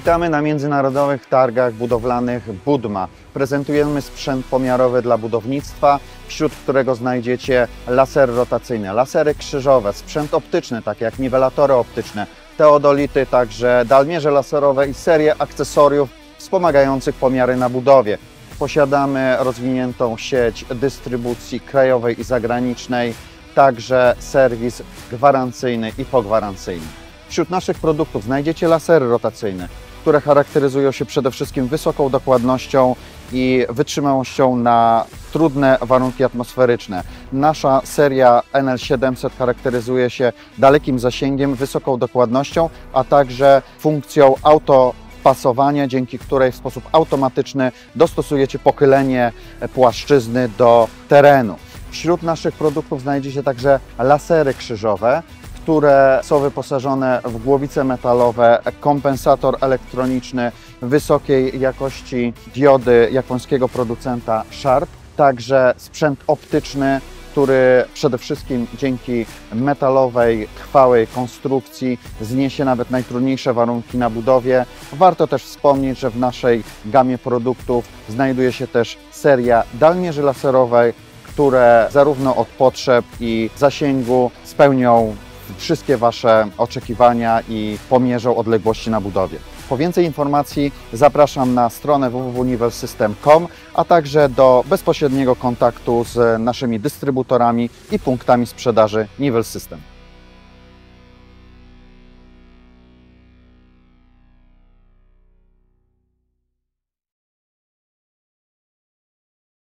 Witamy na międzynarodowych targach budowlanych Budma. Prezentujemy sprzęt pomiarowy dla budownictwa, wśród którego znajdziecie lasery rotacyjne, lasery krzyżowe, sprzęt optyczny, tak jak niwelatory optyczne, teodolity, także dalmierze laserowe i serię akcesoriów wspomagających pomiary na budowie. Posiadamy rozwiniętą sieć dystrybucji krajowej i zagranicznej, także serwis gwarancyjny i pogwarancyjny. Wśród naszych produktów znajdziecie lasery rotacyjne, które charakteryzują się przede wszystkim wysoką dokładnością i wytrzymałością na trudne warunki atmosferyczne. Nasza seria NL700 charakteryzuje się dalekim zasięgiem, wysoką dokładnością, a także funkcją autopasowania, dzięki której w sposób automatyczny dostosujecie pochylenie płaszczyzny do terenu. Wśród naszych produktów znajdziecie także lasery krzyżowe, które są wyposażone w głowice metalowe, kompensator elektroniczny wysokiej jakości diody japońskiego producenta Sharp, także sprzęt optyczny, który przede wszystkim dzięki metalowej, trwałej konstrukcji zniesie nawet najtrudniejsze warunki na budowie. Warto też wspomnieć, że w naszej gamie produktów znajduje się też seria dalmierzy laserowej, które zarówno od potrzeb i zasięgu spełnią wszystkie Wasze oczekiwania i pomierzą odległości na budowie. Po więcej informacji zapraszam na stronę www.nivelsystem.com, a także do bezpośredniego kontaktu z naszymi dystrybutorami i punktami sprzedaży Nivel System.